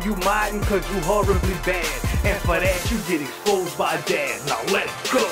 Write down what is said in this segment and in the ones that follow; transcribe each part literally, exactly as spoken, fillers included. gang, you modding cause you horribly bad. And for that you get exposed by dad. Now let's go.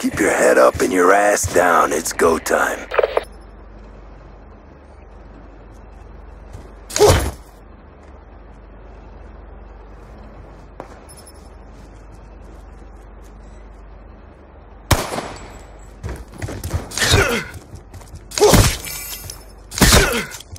Keep your head up and your ass down. It's go time. Ugh!